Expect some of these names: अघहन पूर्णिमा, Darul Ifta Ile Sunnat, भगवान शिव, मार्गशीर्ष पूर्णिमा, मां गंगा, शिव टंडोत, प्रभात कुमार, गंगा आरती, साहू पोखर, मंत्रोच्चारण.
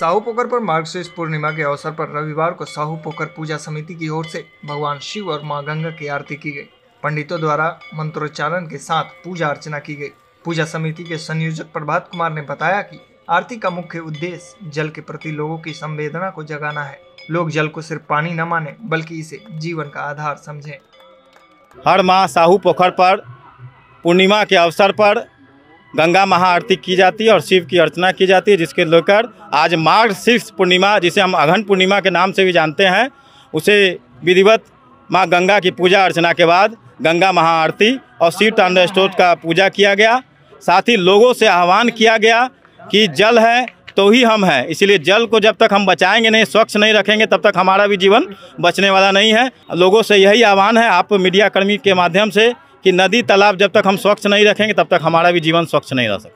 साहू पोखर पर मार्गशीर्ष पूर्णिमा के अवसर पर रविवार को साहू पोखर पूजा समिति की ओर से भगवान शिव और मां गंगा की आरती की गई। पंडितों द्वारा मंत्रोच्चारण के साथ पूजा अर्चना की गई। पूजा समिति के संयोजक प्रभात कुमार ने बताया कि आरती का मुख्य उद्देश्य जल के प्रति लोगों की संवेदना को जगाना है। लोग जल को सिर्फ पानी न माने बल्कि इसे जीवन का आधार समझें। हर माह साहू पोखर पर पूर्णिमा के अवसर पर गंगा महाआरती की जाती है और शिव की अर्चना की जाती है, जिसके लेकर आज मार्गशीर्ष पूर्णिमा, जिसे हम अघहन पूर्णिमा के नाम से भी जानते हैं, उसे विधिवत माँ गंगा की पूजा अर्चना के बाद गंगा महाआरती और शिव टंडोत का पूजा किया गया। साथ ही लोगों से आह्वान किया गया कि जल है तो ही हम हैं, इसलिए जल को जब तक हम बचाएंगे नहीं, स्वच्छ नहीं रखेंगे, तब तक हमारा भी जीवन बचने वाला नहीं है। लोगों से यही आह्वान है आप मीडिया कर्मी के माध्यम से कि नदी तालाब जब तक हम स्वच्छ नहीं रखेंगे तब तक हमारा भी जीवन स्वच्छ नहीं रह सकता।